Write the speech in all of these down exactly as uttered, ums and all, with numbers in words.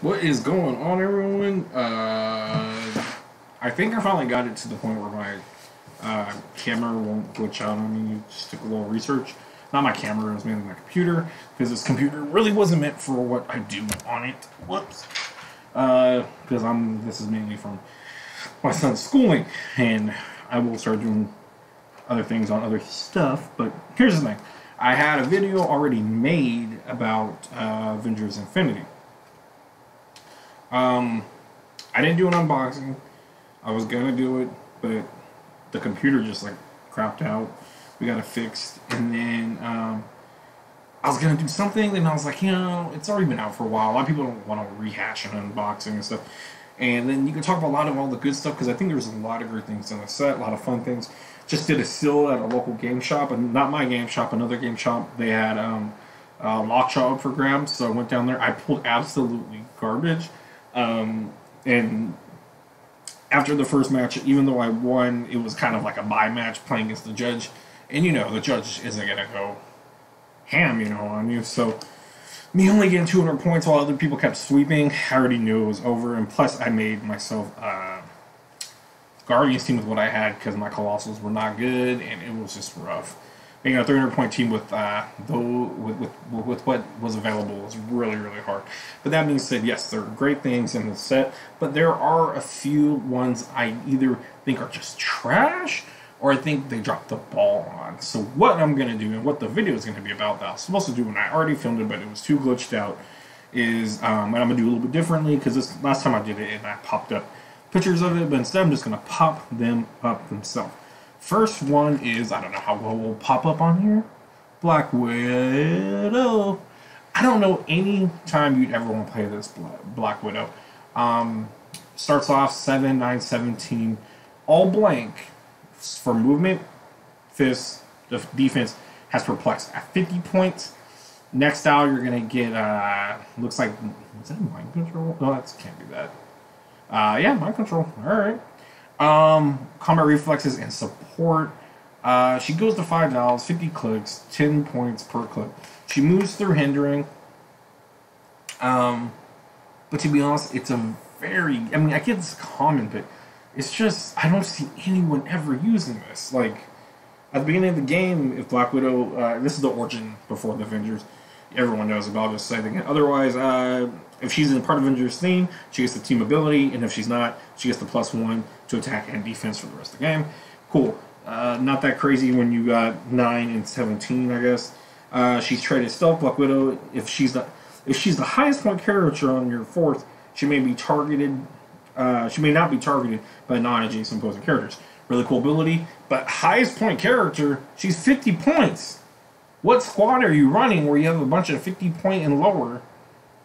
What is going on, everyone? Uh, I think I finally got it to the point where my uh, camera won't glitch out on me. Just took a little research. Not my camera, it was mainly my computer, because this computer really wasn't meant for what I do on it. Whoops. Because uh, I'm. This is mainly from my son's schooling, and I will start doing other things on other stuff. But here's the thing. I had a video already made about uh, Avengers Infinity. Um, I didn't do an unboxing. I was gonna do it, but the computer just like crapped out. We got it fixed, and then um, I was gonna do something, and I was like, you know, it's already been out for a while. A lot of people don't want to rehash an unboxing and stuff. And then you can talk about a lot of all the good stuff, because I think there's a lot of great things on the set, a lot of fun things. Just did a seal at a local game shop, and not my game shop, another game shop. They had um, uh, Lockjaw up for grabs, so I went down there. I pulled absolutely garbage. Um, and after the first match, even though I won, it was kind of like a bye match playing against the judge. And, you know, the judge isn't going to go ham, you know, on you. So me only getting two hundred points while other people kept sweeping, I already knew it was over. And plus, I made myself uh, Guardians team with what I had, because my Colossals were not good, and it was just rough. Making a three hundred point team with, uh, though, with, with, with what was available was really, really hard. But that being said, yes, there are great things in the set, but there are a few ones I either think are just trash, or I think they dropped the ball on. So what I'm going to do, and what the video is going to be about, that I was supposed to do when I already filmed it, but it was too glitched out, is, um, and I'm going to do a little bit differently, because this last time I did it, and I popped up pictures of it, but instead I'm just going to pop them up themselves. First one is, I don't know how well will pop up on here, Black Widow. I don't know any time you'd ever want to play this Black Widow. Um, starts off seven, nine, seventeen, all blank. For movement, fist, the defense has perplexed at fifty points. Next out, you're gonna get uh, looks like, is that mind control? No, that can't be that. Uh, yeah, mind control. All right. Um, combat reflexes and support. Uh, she goes to five dollars, fifty clicks, ten points per click. She moves through hindering. Um, but to be honest, it's a very. I mean, I get this common, but. It's just, I don't see anyone ever using this. Like, at the beginning of the game, if Black Widow, uh, this is the origin before the Avengers, everyone knows about this, I think. Otherwise, uh, if she's in part of Avengers theme, she gets the team ability, and if she's not, she gets the plus one to attack and defense for the rest of the game. Cool. Uh, not that crazy when you got nine and seventeen, I guess. Uh, she's traded stealth, Black Widow. If she's the, if she's the highest point character on your fourth, she may be targeted. Uh, she may not be targeted by non-adjacent opposing characters. Really cool ability, but highest point character, she's fifty points. What squad are you running where you have a bunch of fifty point and lower,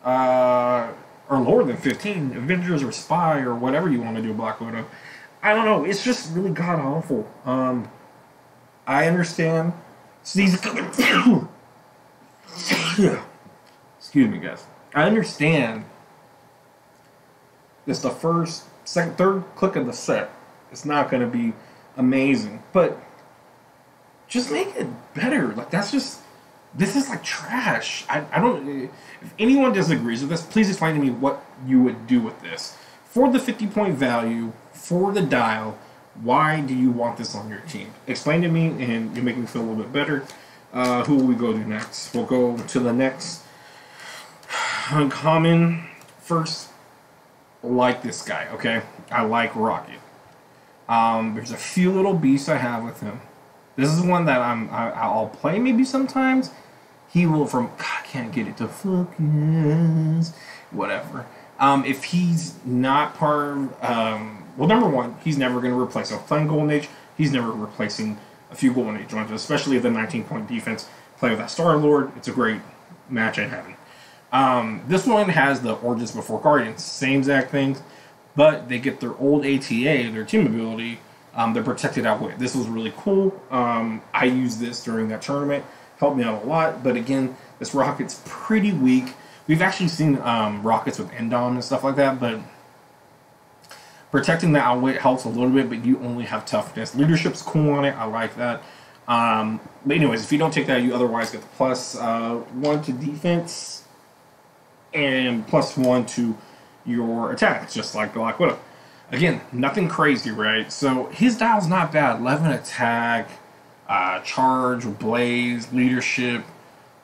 uh, or lower than fifteen, Avengers or Spy or whatever you want to do, Black Widow? I don't know. It's just really god awful. Um, I understand. So these excuse me, guys. I understand. It's the first, second, third click of the set. It's not going to be amazing, but just make it better. Like, that's just, this is like trash. I, I don't, if anyone disagrees with this, please explain to me what you would do with this. For the fifty point value, for the dial, why do you want this on your team? Explain to me, and you'll make me feel a little bit better. Uh, who will we go to next? We'll go to the next uncommon first. Like this guy, okay? I like Rocket. Um, there's a few little beasts I have with him. This is one that I'm, I, I'll play maybe sometimes. He will from, God, I can't get it to focus, whatever. Um, if he's not part of, um, well, number one, he's never going to replace a fun Golden Age. He's never replacing a few Golden Age ones, especially the nineteen point defense. Play with that Star Lord. It's a great match in heaven. Um, this one has the Origins Before Guardians, same exact thing, but they get their old A T A, their team ability, um, they're protected out with. This was really cool. Um, I used this during that tournament, helped me out a lot, but again, this Rocket's pretty weak. We've actually seen um, Rockets with Endom and stuff like that, but protecting the outwit helps a little bit, but you only have toughness. Leadership's cool on it, I like that. Um, but anyways, if you don't take that, you otherwise get the plus uh, one to defense. and plus one to your attacks, just like Black Widow. Again, nothing crazy, right? So his dial's not bad. eleven attack, uh, charge, blaze, leadership.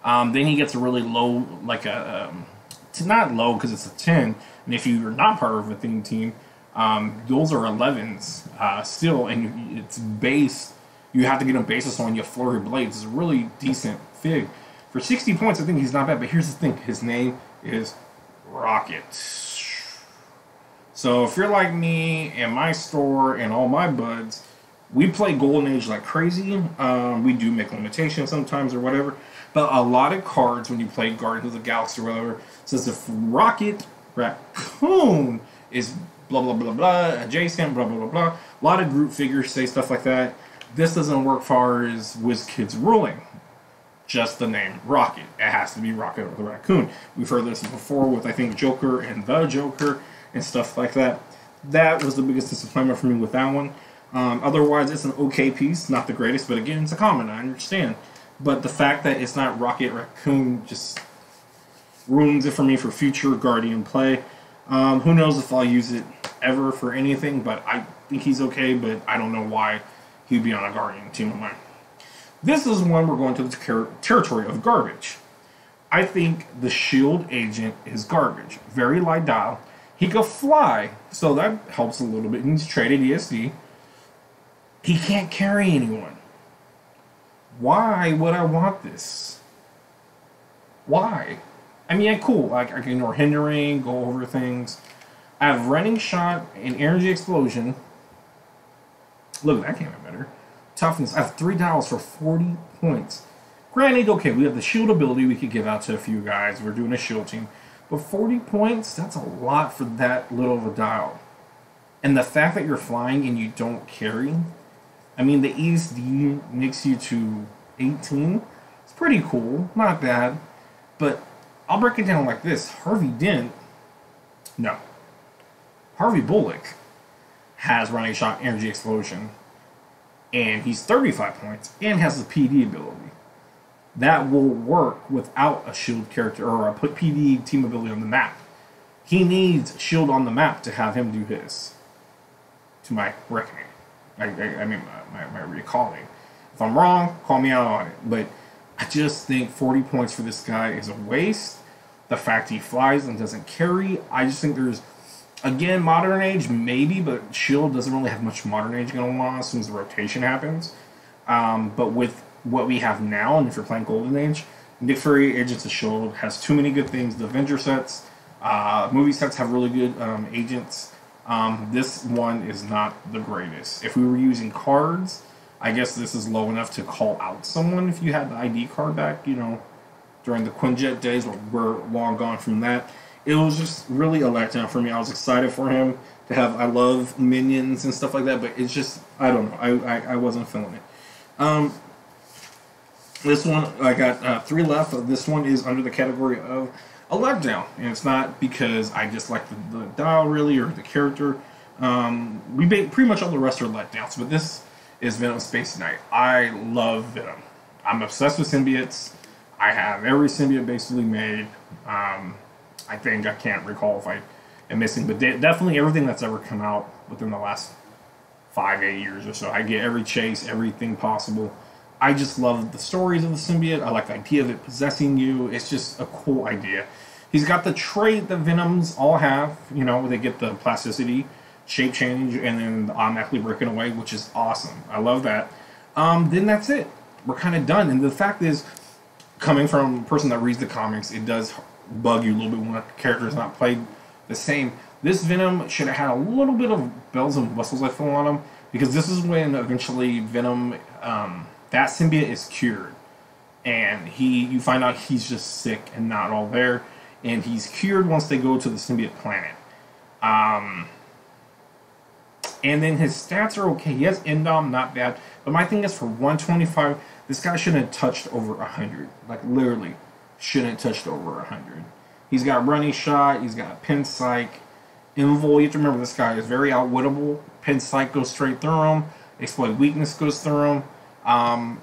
Um, then he gets a really low, like a, um, it's not low because it's a ten. And if you're not part of a theme team, um, those are elevens uh, still. And it's base, you have to get a basis on your flurry blades. It's a really decent fig. For sixty points, I think he's not bad. But here's the thing, his name is Rocket. So if you're like me and my store and all my buds, we play Golden Age like crazy. Um, we do make limitations sometimes or whatever. But a lot of cards when you play Guardians of the Galaxy or whatever says if Rocket Raccoon is blah, blah, blah, blah, adjacent, blah, blah, blah, blah. A lot of group figures say stuff like that. This doesn't work far as WizKids ruling. Just the name Rocket. It has to be Rocket or the Raccoon. We've heard this before with, I think, Joker and the Joker and stuff like that. That was the biggest disappointment for me with that one. Um, otherwise, it's an okay piece. Not the greatest, but again, it's a common. I understand. But the fact that it's not Rocket Raccoon just ruins it for me for future Guardian play. Um, who knows if I'll use it ever for anything, but I think he's okay, but I don't know why he'd be on a Guardian team of mine. This is when we're going to the ter territory of garbage. I think the Shield Agent is garbage. Very light dial. He could fly, so that helps a little bit. He's traded E S D. He can't carry anyone. Why would I want this? Why? I mean, yeah, cool. Like, I can ignore hindering, go over things. I have running shot and energy explosion. Look, that came out better. Toughness. I have three dials for forty points. Granted, okay, we have the shield ability we could give out to a few guys. We're doing a shield team. But forty points, that's a lot for that little of a dial. And the fact that you're flying and you don't carry, I mean, the E S D makes you to eighteen. It's pretty cool. Not bad. But I'll break it down like this. Harvey Dent, no. Harvey Bullock has running shot, energy explosion. And he's thirty-five points and has the P D ability. That will work without a shield character or a P D team ability on the map. He needs shield on the map to have him do his. To my reckoning. I, I, I mean, my, my, my recalling. If I'm wrong, call me out on it. But I just think forty points for this guy is a waste. The fact he flies and doesn't carry, I just think there's, again, modern age, maybe, but shield doesn't really have much modern age going on as soon as the rotation happens. Um, but with what we have now, and if you're playing Golden Age, Nick Fury, Agents of S H I E L D has too many good things. The Avenger sets, uh, movie sets have really good um, agents. Um, this one is not the greatest. If we were using cards, I guess this is low enough to call out someone if you had the I D card back, you know, during the Quinjet days, but we're long gone from that. It was just really a letdown for me. I was excited for him to have, I love minions and stuff like that, but it's just, I don't know. I, I, I wasn't feeling it. Um, this one, I got uh, three left. This one is under the category of a letdown, and it's not because I dislike the, the dial really or the character. Um, we made pretty much all the rest are letdowns, but this is Venom Space Knight. I love Venom. I'm obsessed with symbiotes. I have every symbiote basically made. Um, I think I can't recall if I am missing, but de definitely everything that's ever come out within the last five, eight years or so. I get every chase, everything possible. I just love the stories of the symbiote. I like the idea of it possessing you. It's just a cool idea. He's got the trait that Venoms all have. You know, they get the plasticity, shape change, and then automatically breaking away, which is awesome. I love that. Um, then that's it. We're kind of done. And the fact is, coming from a person that reads the comics, it does bug you a little bit when a character is not played the same. This Venom should have had a little bit of bells and whistles, I feel, on him. Because this is when eventually Venom... Um, that symbiote is cured, and he you find out he's just sick and not all there, and he's cured once they go to the symbiote planet. Um, and then his stats are okay. He has Endom, not bad, but my thing is for one twenty-five, this guy shouldn't have touched over one hundred. Like, literally, shouldn't have touched over one hundred. He's got running shot, he's got pin psych, invul. You have to remember this guy is very outwittable. Pin psych goes straight through him. Exploit weakness goes through him. Um,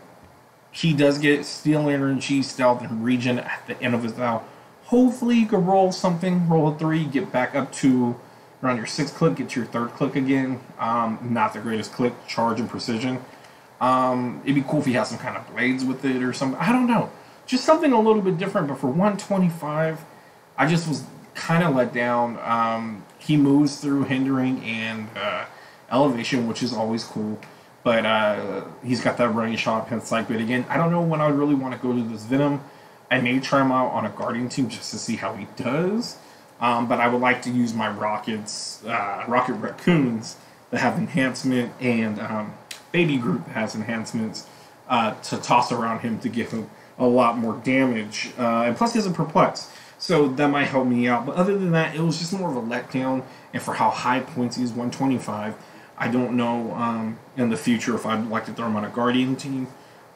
he does get steel energy, stealth, and regen at the end of his dial. hopefully you could roll something, roll a three, get back up to around your sixth click, get to your third click again. Um, not the greatest click, charge and precision. Um, it'd be cool if he had some kind of blades with it or something. I don't know. Just something a little bit different, but for one twenty-five, I just was kind of let down. Um, he moves through hindering and uh, elevation, which is always cool. But uh, he's got that running shot, hence like it again. I don't know when I would really want to go to this Venom. I may try him out on a Guardian team just to see how he does. Um, but I would like to use my Rockets, uh, Rocket Raccoons that have enhancement, and um, Baby Groot that has enhancements uh, to toss around him to give him a lot more damage. Uh, and plus he has a perplex, so that might help me out. But other than that, it was just more of a letdown. And for how high points he is, one twenty-five, I don't know um, in the future if I'd like to throw him on a Guardian team.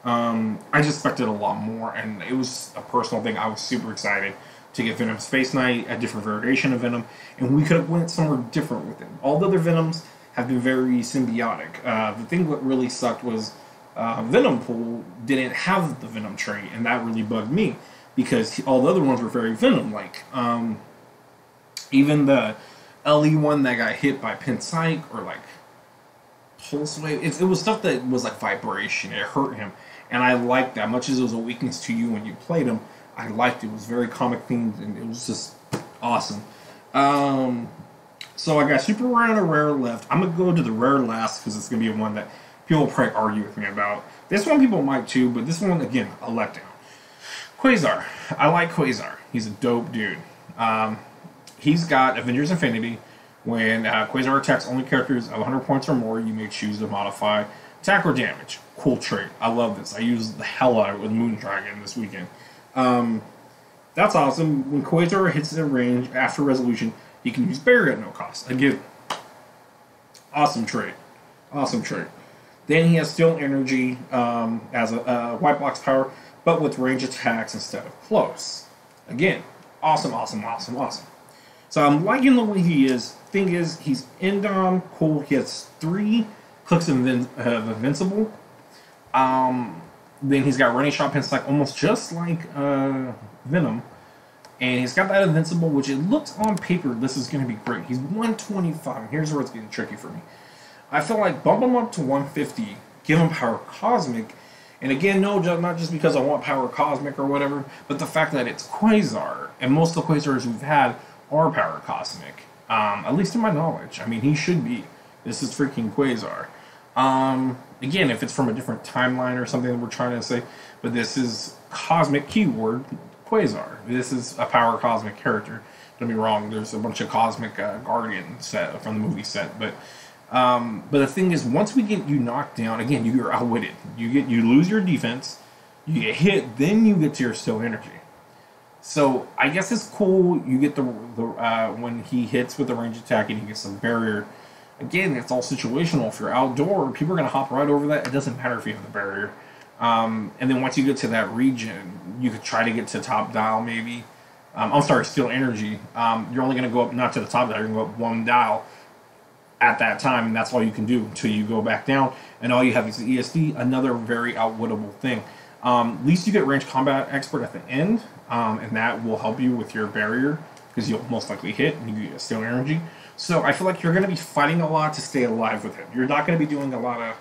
Um, I just expected a lot more, and it was a personal thing. I was super excited to get Venom Space Knight, a different variation of Venom, and we could have went somewhere different with him. All the other Venoms have been very symbiotic. Uh, the thing that really sucked was uh, Venom Pool didn't have the Venom trait, and that really bugged me, because he, all the other ones were very Venom-like. Um, even the L E one that got hit by Psyche, or like Pulse Wave, it, it was stuff that was like vibration, it hurt him, and I liked that. Much as it was a weakness to you when you played him, I liked it. It was very comic themed, and it was just awesome. Um, so I got super rare and a rare left. I'm going to go to the rare last, because it's going to be one that people will probably argue with me about. This one people might too, but this one, again, a letdown. Quasar. I like Quasar. He's a dope dude. Um, he's got Avengers Infinity. When uh, Quasar attacks only characters of one hundred points or more, you may choose to modify attack or damage. Cool trait. I love this. I used the hell out of it with Moon Dragon this weekend. Um, that's awesome. When Quasar hits the range after resolution, you can use Barrier at no cost. Again, awesome trait. Awesome trait. Then he has Steel Energy um, as a, a white box power, but with range attacks instead of close. Again, awesome, awesome, awesome, awesome. So I'm liking the way he is. Thing is, he's Indom, cool. He has three clicks of, invin of Invincible. Um... Then he's got running shot, pins like almost just like uh, Venom, and he's got that invincible, which it looks on paper this is going to be great. He's one twenty-five. Here's where it's getting tricky for me. I feel like bump him up to one fifty, give him Power Cosmic, and again, no, not just because I want Power Cosmic or whatever, but the fact that it's Quasar, and most of the Quasars we've had are Power Cosmic, um, at least to my knowledge. I mean, he should be. This is freaking Quasar. Um, again, if it's from a different timeline or something that we're trying to say, but this is cosmic keyword Quasar. This is a Power Cosmic character. Don't be wrong, there's a bunch of cosmic uh, Guardian set from the movie set, but um, but the thing is, once we get you knocked down, again, you're outwitted. You get you lose your defense, you get hit, then you get to your still energy. So I guess it's cool. You get the, the uh, when he hits with the range attack and he gets some barrier. Again, it's all situational. If you're outdoor, people are going to hop right over that. It doesn't matter if you have the barrier. Um, and then once you get to that region, you could try to get to top dial maybe. Um, I'm sorry, Steel Energy. Um, you're only going to go up, not to the top dial, you're going to go up one dial at that time, and that's all you can do until you go back down. And all you have is the E S D, another very outwittable thing. Um, at least you get Range Combat Expert at the end, um, and that will help you with your barrier, because you'll most likely hit and you get Steel Energy. So I feel like you're going to be fighting a lot to stay alive with him. You're not going to be doing a lot of...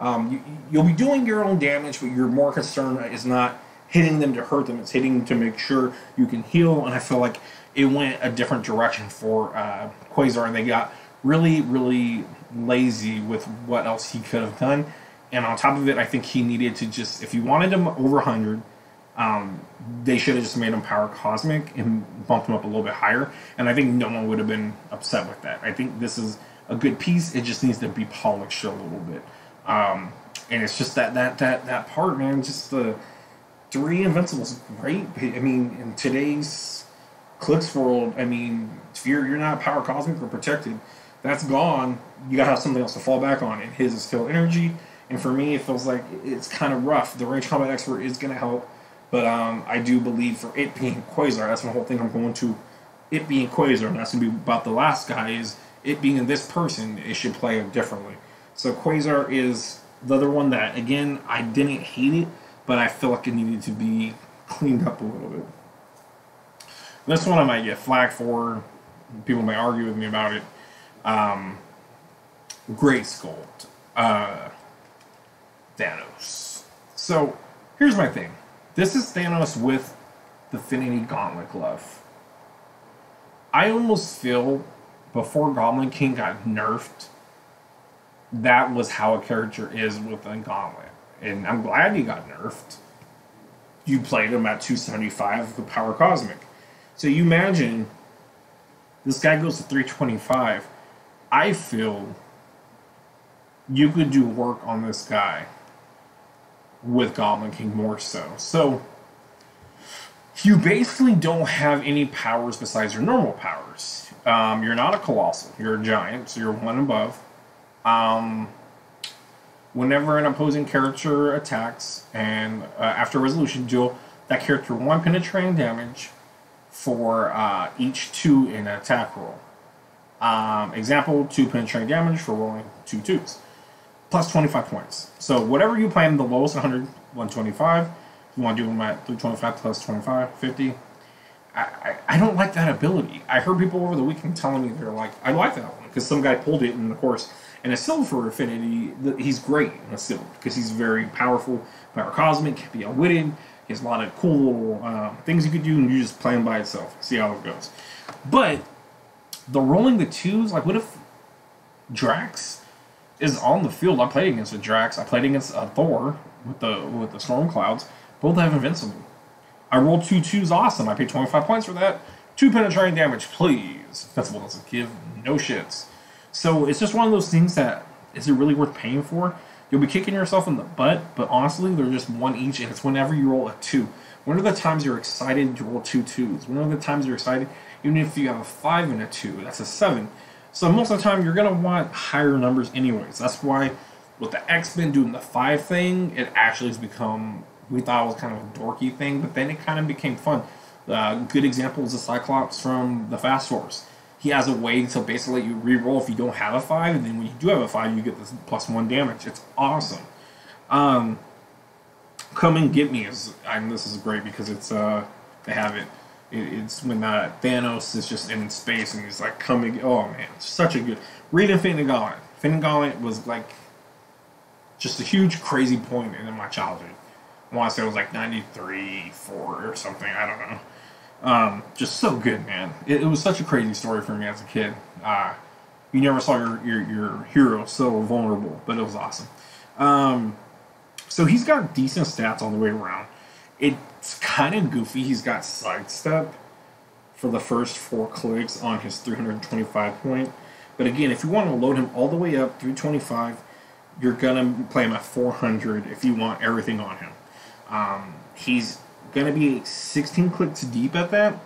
Um, you, you'll be doing your own damage, but your more concern is not hitting them to hurt them. It's hitting them to make sure you can heal. And I feel like it went a different direction for uh, Quasar. And they got really, really lazy with what else he could have done. And on top of it, I think he needed to just... If you wanted him over one hundred... Um, they should have just made him Power Cosmic and bumped him up a little bit higher, and I think no one would have been upset with that. I think this is a good piece. It just needs to be polished a little bit, um, and it's just that that that that part, man. Just the three invincibles, great. I mean, in today's clicks world, I mean, if you're you're not Power Cosmic or protected, that's gone. You gotta have something else to fall back on, and his is still energy. And for me, it feels like it's kind of rough. The Range Combat Expert is gonna help. But um, I do believe for it being Quasar, that's the whole thing I'm going to, it being Quasar, and that's going to be about the last guy, is it being this person, it should play him differently. So Quasar is the other one that, again, I didn't hate it, but I feel like it needed to be cleaned up a little bit. This one I might get flack for. People may argue with me about it. Um, Grayskull. Uh, Thanos. So, here's my thing. This is Thanos with the Infinity Gauntlet glove. I almost feel, before Goblin King got nerfed, that was how a character is with a gauntlet. And I'm glad he got nerfed. You played him at two seventy-five with the Power Cosmic. So you imagine, this guy goes to three twenty-five. I feel you could do work on this guy with Goblin King more so. So you basically don't have any powers besides your normal powers. Um, you're not a colossal. You're a giant, so you're one above. Um, whenever an opposing character attacks, and uh, after a resolution duel, that character one penetrating damage for uh, each two in an attack roll. Um, example, two penetrating damage for rolling two twos. Plus twenty-five points. So whatever you plan, the lowest one hundred, one twenty-five. You want to do them at three twenty-five plus twenty-five, fifty. I, I, I don't like that ability. I heard people over the weekend telling me they're like, I like that one. Because some guy pulled it, and of course, in a silver affinity, he's great in a silver. Because he's very powerful, power cosmic, can be outwitted. He has a lot of cool uh, things you could do, and you just play him by itself. See how it goes. But the rolling the twos, like what if Drax is on the field? I played against a Drax. I played against a Thor with the with the storm clouds. Both have invincible. I rolled two twos. Awesome. I paid twenty-five points for that. Two penetrating damage, please. That's what doesn't give no shits. So it's just one of those things that, is it really worth paying for? You'll be kicking yourself in the butt, but honestly, they're just one each, and it's whenever you roll a two. When are the times you're excited to roll two twos? When are the times you're excited, even if you have a five and a two, that's a seven. So most of the time, you're going to want higher numbers anyways. That's why with the X-Men doing the five thing, it actually has become, we thought it was kind of a dorky thing, but then it kind of became fun. Uh, good example is the Cyclops from the Fast Force. He has a way to basically let you reroll if you don't have a five, and then when you do have a five, you get this plus one damage. It's awesome. Um, Come and Get Me is, I mean, this is great because it's uh they have it. it it's when uh, Thanos is just in space and he's like coming. Oh man, it's such a good read. Infinity Gauntlet. Infinity Gauntlet was like just a huge crazy point in my childhood. I want to say it was like ninety-three, four or something. I don't know. Um, just so good, man. It, it was such a crazy story for me as a kid. Uh, you never saw your, your, your hero so vulnerable, but it was awesome. Um, so he's got decent stats all the way around. It's kind of goofy. He's got sidestep for the first four clicks on his three twenty-five point. But again, if you want to load him all the way up, three twenty-five, you're going to play him at four hundred if you want everything on him. Um, he's going to be sixteen clicks deep at that,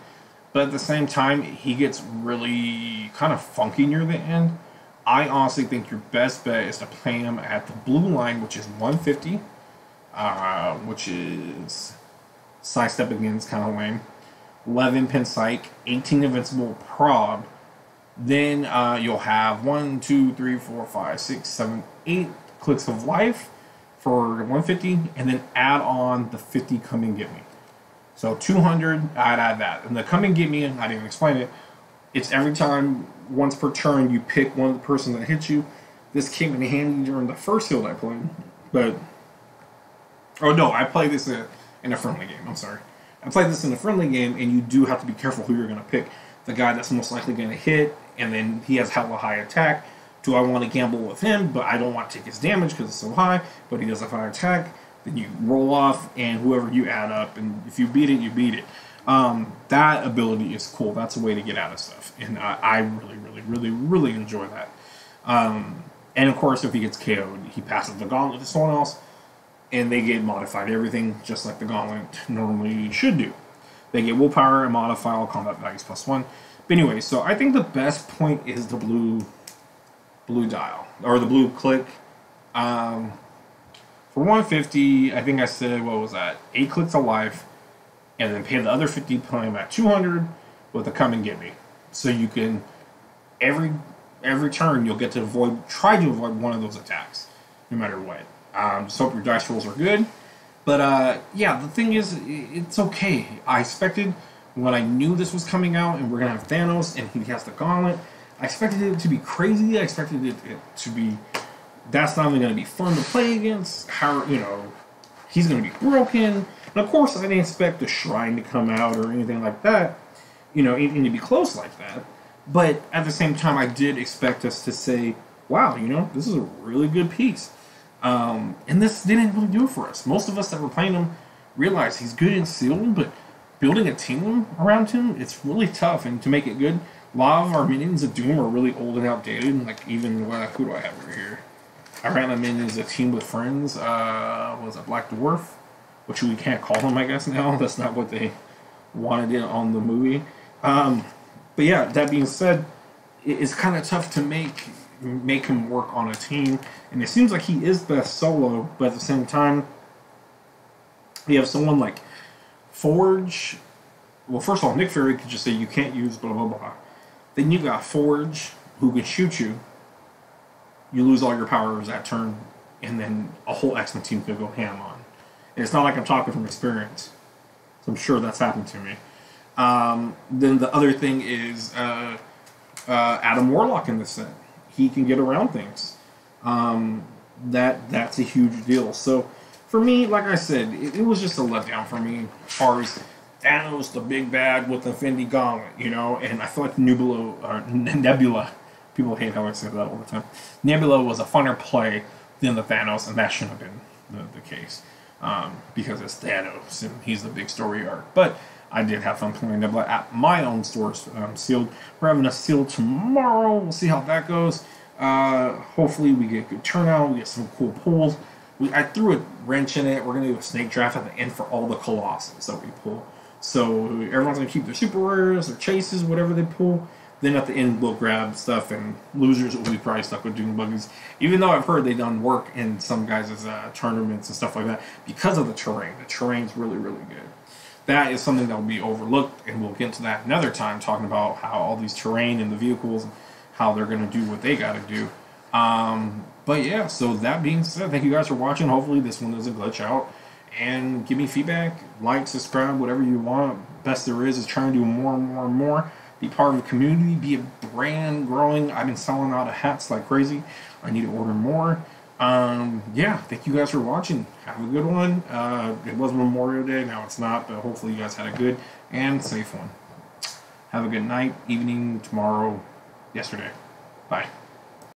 but at the same time, he gets really kind of funky near the end. I honestly think your best bet is to play him at the blue line, which is one fifty, uh, which is sidestep again, it's kind of lame. eleven pin psych, eighteen invincible prob. Then uh, you'll have one, two, three, four, five, six, seven, eight clicks of life for one fifty, and then add on the fifty Come and Get Me. So two hundred, I'd add that. And the Come and Get Me, I didn't explain it, it's every time, once per turn, you pick one of the person that hits you. This came in handy during the first field I played, but, oh no, I played this in, in a friendly game, I'm sorry. I played this in a friendly game, and you do have to be careful who you're going to pick. The guy that's most likely going to hit, and then he has hella high attack. Do I want to gamble with him, but I don't want to take his damage because it's so high, but he does have high attack. Then you roll off, and whoever you add up, and if you beat it, you beat it. Um, that ability is cool. That's a way to get out of stuff, and I, I really, really, really, really enjoy that. Um, and, of course, if he gets K O'd, he passes the gauntlet to someone else, and they get modified everything, just like the gauntlet normally should do. They get willpower and modify all combat values plus one. But anyway, so I think the best point is the blue... blue dial or the blue click. Um, for one fifty, I think I said, what was that, eight clicks of life, and then pay the other fifty, playing at two hundred with a Come and Get Me. So you can every every turn you'll get to avoid try to avoid one of those attacks no matter what. Um, just hope your dice rolls are good. But uh, yeah, the thing is, it's okay. I expected when I knew this was coming out and we're going to have Thanos and he has the gauntlet, I expected it to be crazy. I expected it to be, that's not only going to be fun to play against, how, you know, he's going to be broken. And of course, I didn't expect the shrine to come out or anything like that, you know, and, and to be close like that. But at the same time, I did expect us to say, wow, you know, this is a really good piece. Um, and this didn't really do it for us. Most of us that were playing him realized he's good in sealed, but building a team around him, it's really tough. And to make it good, a lot of our minions of Doom are really old and outdated. And like even, well, who do I have over here? I ran my minions a team with friends. Uh, what was it, Black Dwarf? Which we can't call him, I guess, now. That's not what they wanted it on the movie. Um, but yeah, that being said, it's kind of tough to make make him work on a team. And it seems like he is best solo, but at the same time, you have someone like Forge. Well, first of all, Nick Fury could just say you can't use blah, blah, blah. Then you got Forge, who can shoot you. You lose all your powers that turn, and then a whole X-Men team could go ham on. And it's not like I'm talking from experience. So I'm sure that's happened to me. Um, then the other thing is uh, uh, Adam Warlock in this set. He can get around things. Um, that That's a huge deal. So for me, like I said, it, it was just a letdown for me as far as Thanos, the big bad with the Infinity Gauntlet, you know? And I feel like Nebula, or Nebula, people hate how I say that all the time. Nebula was a funner play than the Thanos, and that shouldn't have been the, the case. Um, because it's Thanos, and he's the big story arc. But I did have fun playing Nebula at my own stores, um, sealed. We're having a sealed tomorrow. We'll see how that goes. Uh, hopefully we get good turnout. We get some cool pulls. We, I threw a wrench in it. We're going to do a snake draft at the end for all the Colossus that we pull. So everyone's going to keep their super rares, their chases, whatever they pull. Then at the end, we'll grab stuff, and losers will be probably stuck with Doom Buggies. Even though I've heard they've done work in some guys' uh, tournaments and stuff like that because of the terrain. The terrain's really, really good. That is something that will be overlooked, and we'll get to that another time, talking about how all these terrain and the vehicles, how they're going to do what they got to do. Um, but yeah, so that being said, thank you guys for watching. Hopefully this one doesn't glitch out. And give me feedback, like, subscribe, whatever you want. Best there is is trying to do more and more and more. Be part of a community, be a brand growing. I've been selling out of hats like crazy. I need to order more. Um, yeah, thank you guys for watching. Have a good one. Uh, it was Memorial Day, now it's not, but hopefully you guys had a good and safe one. Have a good night, evening, tomorrow, yesterday. Bye.